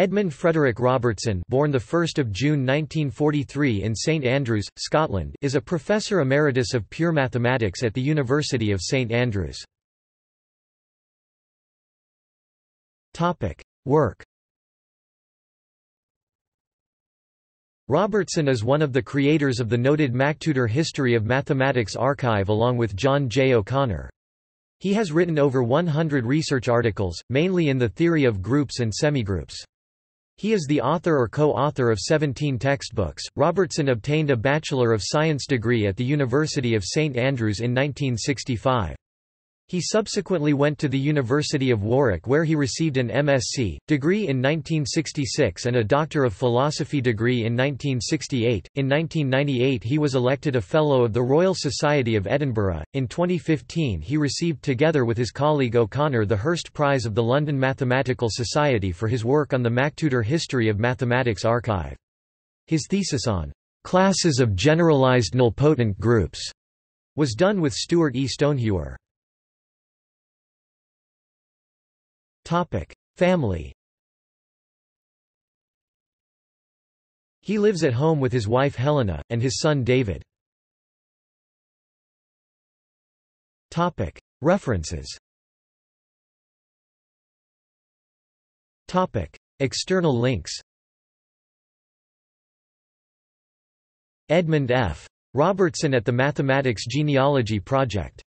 Edmund Frederick Robertson, born the 1st of June 1943 in St Andrews, Scotland, is a professor emeritus of pure mathematics at the University of St Andrews. Topic: Work. Robertson is one of the creators of the noted MacTutor History of Mathematics Archive along with John J. O'Connor. He has written over 100 research articles, mainly in the theory of groups and semigroups. He is the author or co-author of 17 textbooks. Robertson obtained a Bachelor of Science degree at the University of St Andrews in 1965. He subsequently went to the University of Warwick where he received an MSc degree in 1966 and a Doctor of Philosophy degree in 1968. In 1998 he was elected a Fellow of the Royal Society of Edinburgh. In 2015 he received together with his colleague O'Connor the Hurst Prize of the London Mathematical Society for his work on the MacTutor History of Mathematics Archive. His thesis on classes of generalized nilpotent groups was done with Stuart E. Stonehewer. Family. He lives at home with his wife Helena, and his son David. References. External links. Edmund F. Robertson at the Mathematics Genealogy Project.